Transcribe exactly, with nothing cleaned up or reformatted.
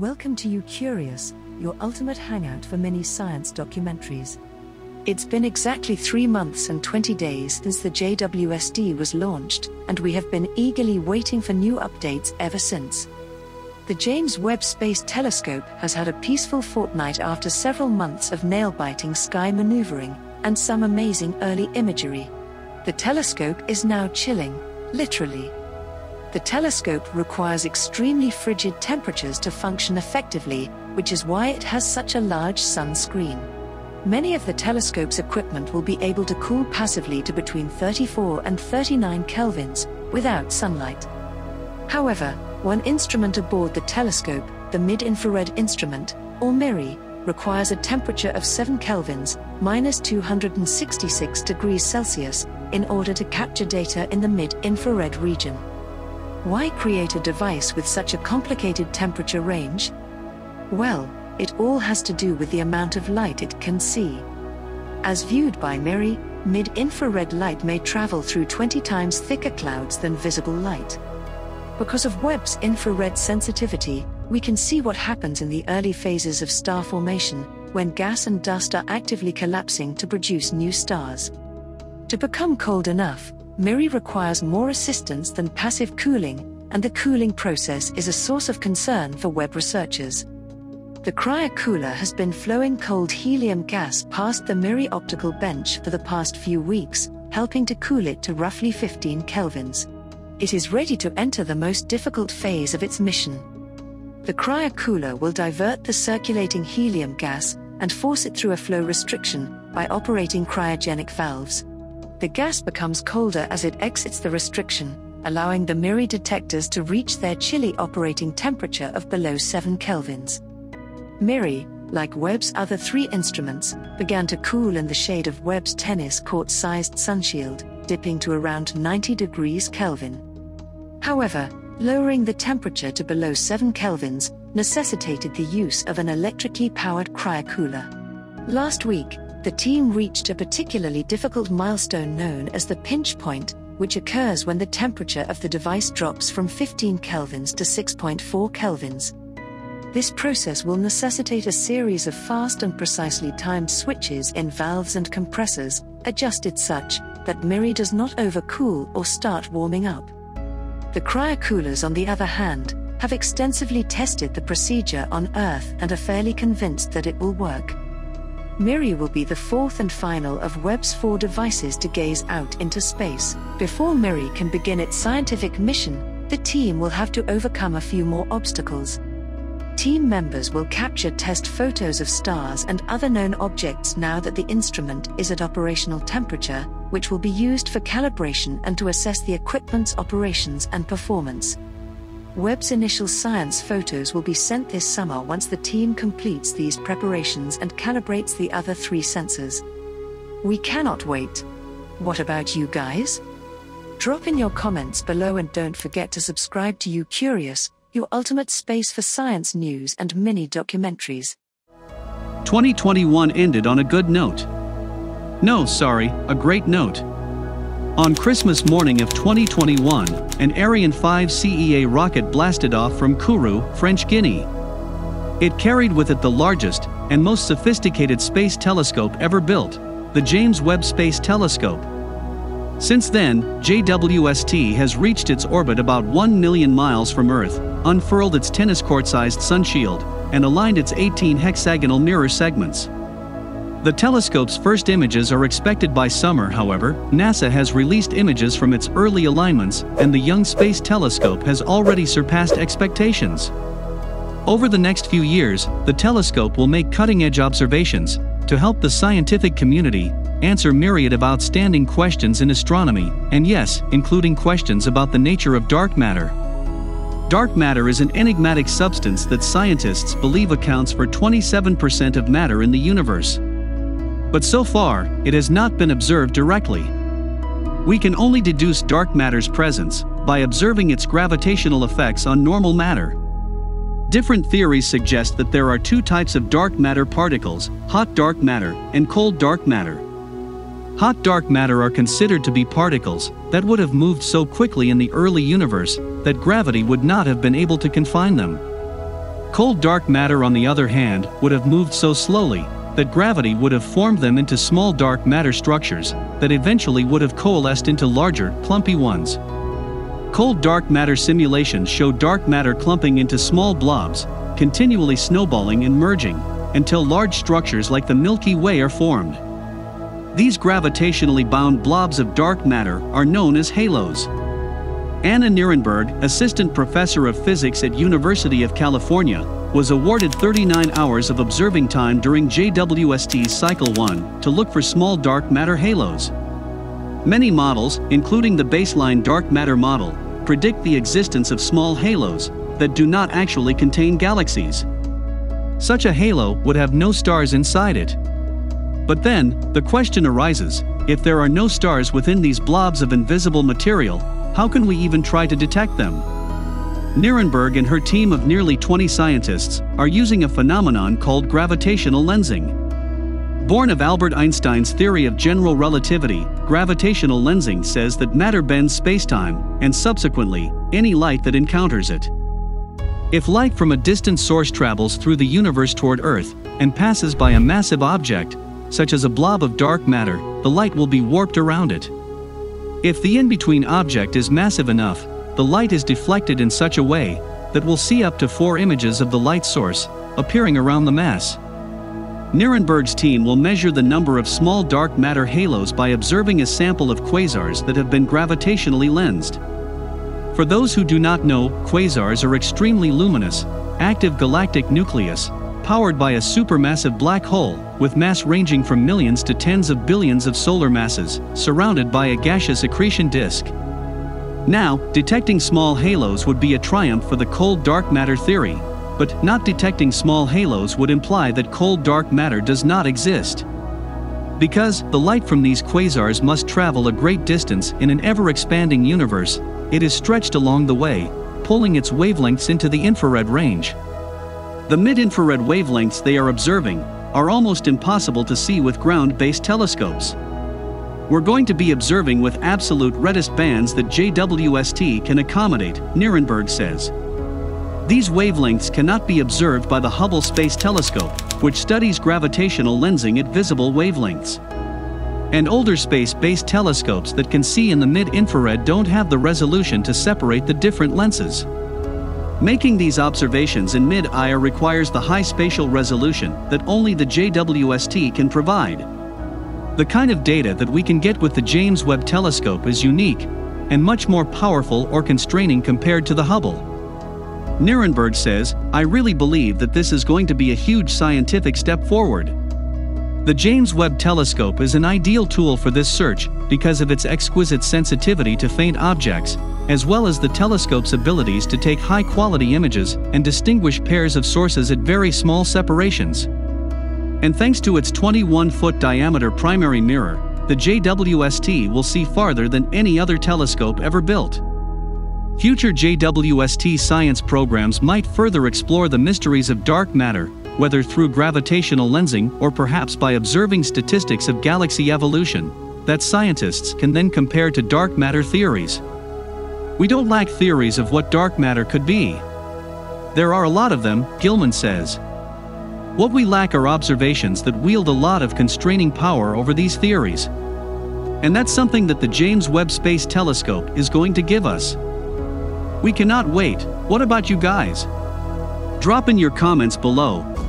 Welcome to YouCurious, your ultimate hangout for mini science documentaries. It's been exactly three months and twenty days since the J W S T was launched, and we have been eagerly waiting for new updates ever since. The James Webb Space Telescope has had a peaceful fortnight after several months of nail-biting sky maneuvering, and some amazing early imagery. The telescope is now chilling, literally. The telescope requires extremely frigid temperatures to function effectively, which is why it has such a large sunscreen. Many of the telescope's equipment will be able to cool passively to between thirty-four and thirty-nine kelvins, without sunlight. However, one instrument aboard the telescope, the Mid-Infrared Instrument, or MIRI, requires a temperature of seven kelvins, minus two hundred sixty-six degrees Celsius, in order to capture data in the mid-infrared region. Why create a device with such a complicated temperature range? Well, it all has to do with the amount of light it can see. As viewed by MIRI, mid-infrared light may travel through twenty times thicker clouds than visible light. Because of Webb's infrared sensitivity, we can see what happens in the early phases of star formation, when gas and dust are actively collapsing to produce new stars. To become cold enough, MIRI requires more assistance than passive cooling, and the cooling process is a source of concern for Webb researchers. The cryocooler has been flowing cold helium gas past the MIRI optical bench for the past few weeks, helping to cool it to roughly fifteen kelvins. It is ready to enter the most difficult phase of its mission. The cryocooler will divert the circulating helium gas and force it through a flow restriction by operating cryogenic valves. The gas becomes colder as it exits the restriction, allowing the MIRI detectors to reach their chilly operating temperature of below seven kelvins. MIRI, like Webb's other three instruments, began to cool in the shade of Webb's tennis court-sized sunshield, dipping to around ninety degrees Kelvin. However, lowering the temperature to below seven kelvins necessitated the use of an electrically powered cryocooler. Last week, the team reached a particularly difficult milestone known as the pinch point, which occurs when the temperature of the device drops from fifteen kelvins to six point four kelvins. This process will necessitate a series of fast and precisely timed switches in valves and compressors, adjusted such that MIRI does not overcool or start warming up. The cryocoolers, on the other hand, have extensively tested the procedure on Earth and are fairly convinced that it will work. MIRI will be the fourth and final of Webb's four devices to gaze out into space. Before MIRI can begin its scientific mission, the team will have to overcome a few more obstacles. Team members will capture test photos of stars and other known objects now that the instrument is at operational temperature, which will be used for calibration and to assess the equipment's operations and performance. Webb's initial science photos will be sent this summer once the team completes these preparations and calibrates the other three sensors. We cannot wait. What about you guys? Drop in your comments below and don't forget to subscribe to YouCurious, your ultimate space for science news and mini documentaries. twenty twenty-one ended on a good note. No, sorry, a great note. On Christmas morning of twenty twenty-one, an Ariane five C E A rocket blasted off from Kourou, French Guiana. It carried with it the largest and most sophisticated space telescope ever built, the James Webb Space Telescope. Since then, J W S T has reached its orbit about one million miles from Earth, unfurled its tennis court-sized sunshield, and aligned its eighteen hexagonal mirror segments. The telescope's first images are expected by summer. However, NASA has released images from its early alignments, and the Young Space Telescope has already surpassed expectations. Over the next few years, the telescope will make cutting-edge observations to help the scientific community answer myriad of outstanding questions in astronomy, and yes, including questions about the nature of dark matter. Dark matter is an enigmatic substance that scientists believe accounts for twenty-seven percent of matter in the universe. But so far, it has not been observed directly. We can only deduce dark matter's presence by observing its gravitational effects on normal matter. Different theories suggest that there are two types of dark matter particles: hot dark matter and cold dark matter. Hot dark matter are considered to be particles that would have moved so quickly in the early universe that gravity would not have been able to confine them. Cold dark matter, on the other hand, would have moved so slowly that gravity would have formed them into small dark matter structures that eventually would have coalesced into larger, clumpy ones. Cold dark matter simulations show dark matter clumping into small blobs, continually snowballing and merging, until large structures like the Milky Way are formed. These gravitationally bound blobs of dark matter are known as halos. Anna Nierenberg, assistant professor of physics at University of California, was awarded thirty-nine hours of observing time during J W S T's Cycle one to look for small dark matter halos. Many models, including the baseline dark matter model, predict the existence of small halos that do not actually contain galaxies. Such a halo would have no stars inside it. But then, the question arises, if there are no stars within these blobs of invisible material, how can we even try to detect them? Nierenberg and her team of nearly twenty scientists are using a phenomenon called gravitational lensing. Born of Albert Einstein's theory of general relativity, gravitational lensing says that matter bends spacetime, and subsequently, any light that encounters it. If light from a distant source travels through the universe toward Earth and passes by a massive object, such as a blob of dark matter, the light will be warped around it. If the in-between object is massive enough, the light is deflected in such a way that we'll see up to four images of the light source appearing around the mass. Nierenberg's team will measure the number of small dark matter halos by observing a sample of quasars that have been gravitationally lensed. For those who do not know, quasars are extremely luminous, active galactic nucleus, powered by a supermassive black hole, with mass ranging from millions to tens of billions of solar masses, surrounded by a gaseous accretion disk. Now, detecting small halos would be a triumph for the cold dark matter theory, but not detecting small halos would imply that cold dark matter does not exist. Because the light from these quasars must travel a great distance in an ever-expanding universe, it is stretched along the way, pulling its wavelengths into the infrared range. The mid-infrared wavelengths they are observing are almost impossible to see with ground-based telescopes. We're going to be observing with absolute reddest bands that J W S T can accommodate, Nierenberg says. These wavelengths cannot be observed by the Hubble Space Telescope, which studies gravitational lensing at visible wavelengths. And older space-based telescopes that can see in the mid-infrared don't have the resolution to separate the different lenses. Making these observations in mid-I R requires the high spatial resolution that only the J W S T can provide. The kind of data that we can get with the James Webb Telescope is unique and much more powerful or constraining compared to the Hubble. Nierenberg says, "I really believe that this is going to be a huge scientific step forward." The James Webb Telescope is an ideal tool for this search because of its exquisite sensitivity to faint objects, as well as the telescope's abilities to take high-quality images and distinguish pairs of sources at very small separations. And thanks to its twenty-one foot diameter primary mirror, the J W S T will see farther than any other telescope ever built. Future J W S T science programs might further explore the mysteries of dark matter, whether through gravitational lensing or perhaps by observing statistics of galaxy evolution, that scientists can then compare to dark matter theories. We don't lack theories of what dark matter could be. There are a lot of them, Gilman says. What we lack are observations that wield a lot of constraining power over these theories. And that's something that the James Webb Space Telescope is going to give us. We cannot wait. What about you guys? Drop in your comments below,